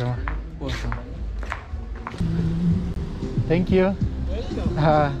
Welcome. Welcome. Thank you. Welcome. Kilometer.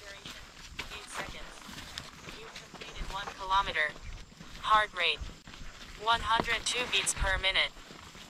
Duration, 8 seconds. You've completed 1 kilometer. Heart rate, 102 beats per minute.